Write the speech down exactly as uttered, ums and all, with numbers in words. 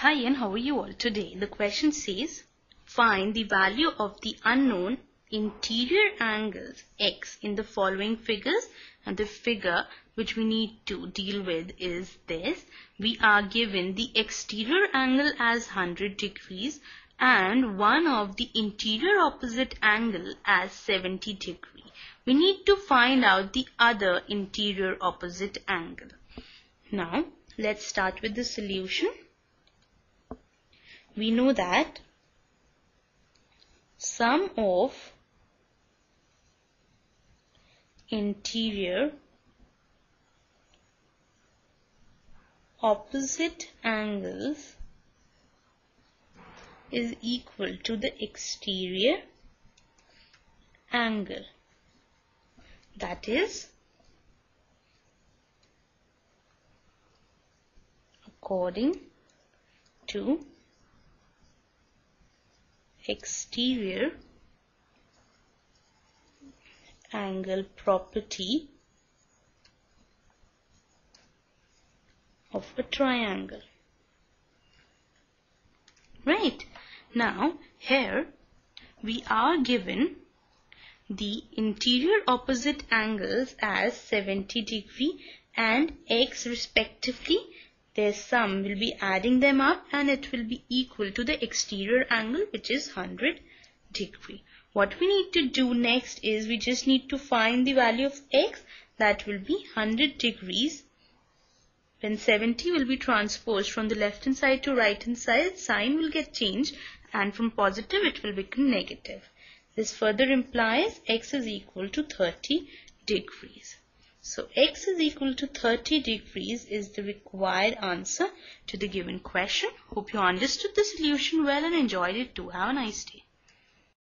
Hi Ian, how are you all today? The question says, find the value of the unknown interior angles x in the following figures, and the figure which we need to deal with is this. We are given the exterior angle as one hundred degrees and one of the interior opposite angle as seventy degrees. We need to find out the other interior opposite angle. Now, let's start with the solution. We know that sum of interior opposite angles is equal to the exterior angle. That is, according to exterior angle property of a triangle. Right. Now, here we are given the interior opposite angles as seventy degrees and x respectively. Their sum will be adding them up and it will be equal to the exterior angle, which is one hundred degrees. What we need to do next is we just need to find the value of x. That will be one hundred degrees. When seventy will be transposed from the left hand side to right hand side, sign will get changed and from positive it will become negative. This further implies x is equal to thirty degrees. So, x is equal to thirty degrees is the required answer to the given question. Hope you understood the solution well and enjoyed it too. Have a nice day.